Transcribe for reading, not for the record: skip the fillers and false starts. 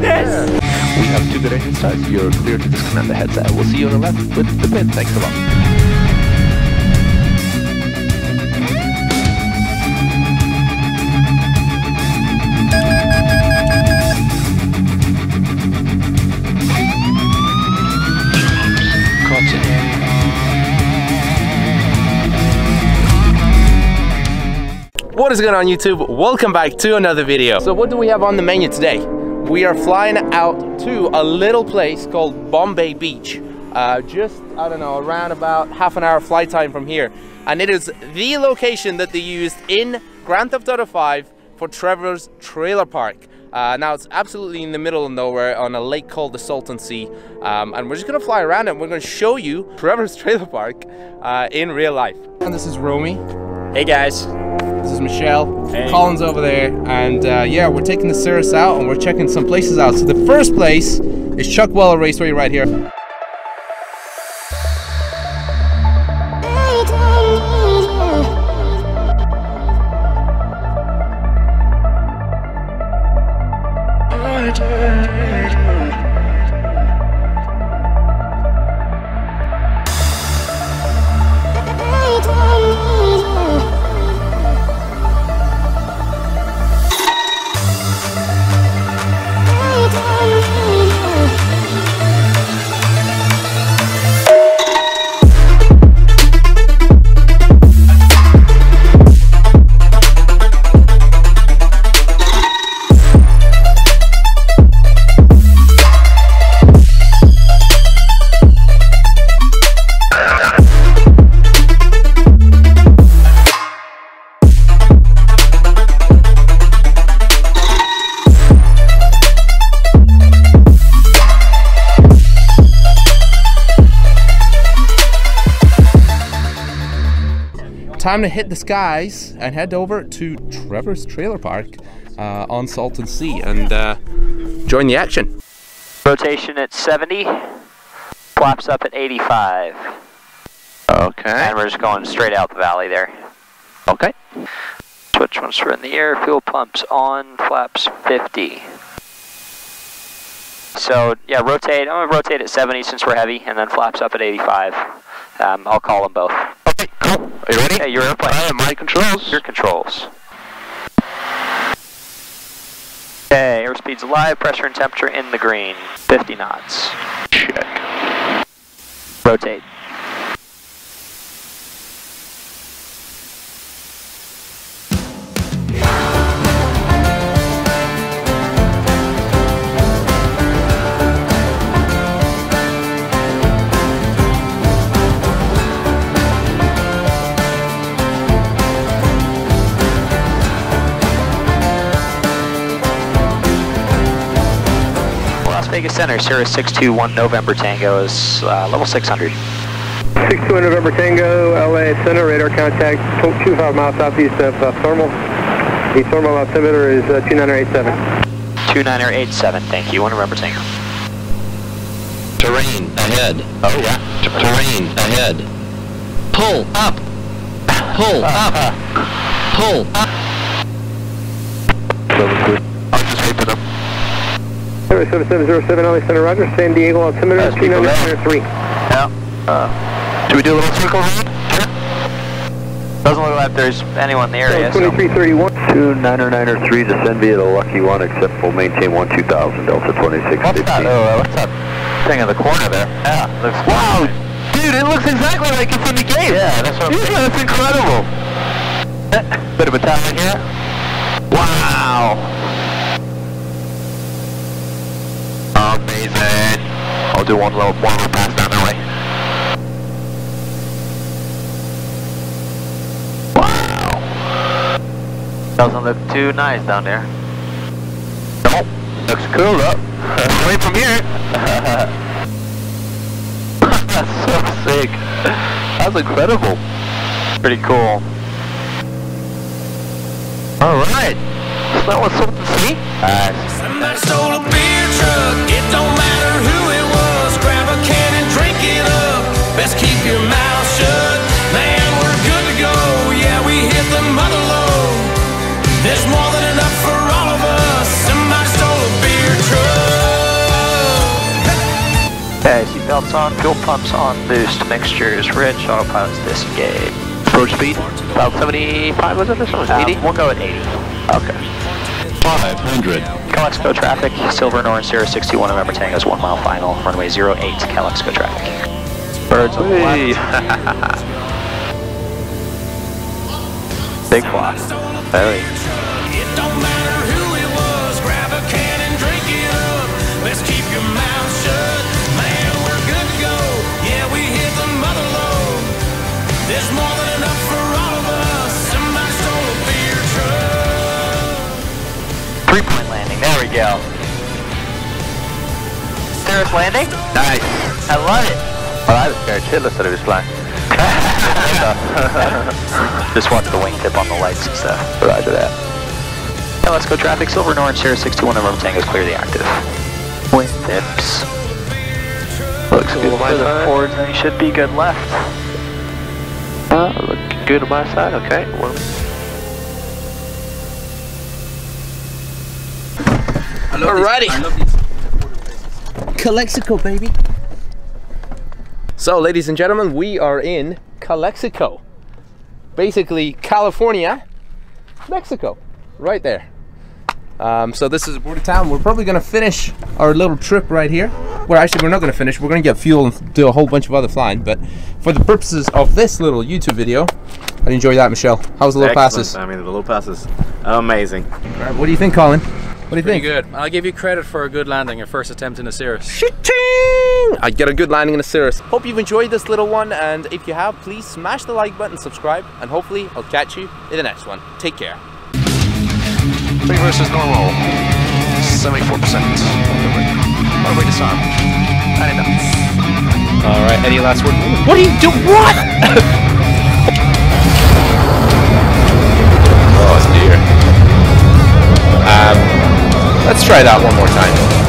this? We have two good engine starts. You're clear to disconnect the headset. We'll see you on the left with the pit. Thanks a lot. What is going on YouTube? Welcome back to another video. So what do we have on the menu today? We are flying out to a little place called Bombay Beach. Just, I don't know, around about half an hour flight time from here. And it is the location that they used in Grand Theft Auto 5 for Trevor's Trailer Park. Now it's absolutely in the middle of nowhere on a lake called the Salton Sea. And we're just gonna fly around and we're gonna show you Trevor's Trailer Park in real life. And this is Romy. Hey guys. This is Michelle, hey. Colin's over there, and yeah, we're taking the Cirrus out and we're checking some places out. So the first place is Chuckwalla Raceway right here. Time to hit the skies and head over to Trevor's Trailer Park on Salton Sea and join the action. Rotation at 70, flaps up at 85. Okay. And we're just going straight out the valley there. Okay. Switch once we're in the air, fuel pumps on, flaps 50. So yeah, rotate, I'm gonna rotate at 70 since we're heavy and then flaps up at 85. I'll call them both. Okay, cool. Are you ready? Yeah, your airplane. I am my controls. Your controls. Okay, airspeed's alive, pressure and temperature in the green. 50 knots. Check. Rotate. Vegas Center, Cirrus 621 November Tango is level 600. 621 November Tango, LA Center, radar contact 25 miles southeast of Thermal. The Thermal altimeter is 2987. 2987, thank you, 1 November Tango. Terrain ahead. Oh yeah. Terrain ahead. Pull up. Pull up. Pull up. I'll just tape it up. 7707 LA Center, roger, San Diego altimeter, 2903. Yeah. Should we do a little circle round? Sure. Doesn't look like there's anyone in the area. 2331. 2903, descend via the lucky one, except we'll maintain 12000 Delta 2615. What's that? Oh, what's that thing in the corner there? Yeah, looks wow, cool. Dude, it looks exactly like it's in the game. Yeah, that's what I'm saying. Yeah, that's incredible. Bit of a tap in here. Wow. Amazing. I'll do one little pass down that way. Wow. Doesn't look too nice down there. No. Looks cool though. Away from here. That's so sick. That's incredible. Pretty cool. Alright. So that was something to see. Somebody stole a beer truck. It don't matter who it was. Grab a can and drink it up. Best keep your mouth shut. Man, we're good to go. Yeah, we hit the mother lode. There's more than enough for all of us. Somebody stole a beer truck. Okay, seatbelts on, fuel pumps on, boost, mixtures, red, autopilot's disengaged. Approach speed, about 75, was it this one? 80? We'll go at 80. Okay. 500. Calexico traffic, silver and orange, Cirrus 61, November Tango's 1 mile final, runway 08, Calexico traffic. Birds on the left. Big flop. Very. Go. Cirrus landing? Nice. I love it. Well, I was scared shitless that it was flying. Just watch the wingtip on the lights and stuff. Roger that. Now let's go traffic. Silver and orange, Cirrus 61 over Tango's clear the active. Wingtips. Looks good to the forwards and you should be good left. Look good on my side, okay. Well, alrighty, Calexico baby. So ladies and gentlemen, we are in Calexico, basically California, Mexico, right there. So this is the border town. We're probably gonna finish our little trip right here. Well, actually we're not gonna finish, we're gonna get fuel and do a whole bunch of other flying, but for the purposes of this little YouTube video, I'd enjoy that. Michelle, how's the low passes? I mean, the low passes, amazing. Right, what do you think, Colin? What do you think? Pretty good. I'll give you credit for a good landing, your first attempt in a Cirrus. Shitting! I get a good landing in a Cirrus. Hope you've enjoyed this little one, and if you have, please smash the like button, subscribe, and hopefully I'll catch you in the next one. Take care. Three versus normal. 74%. Runway disarm. And enough. All right. Any last word? What do you do? What? Oh dear. Let's try that one more time.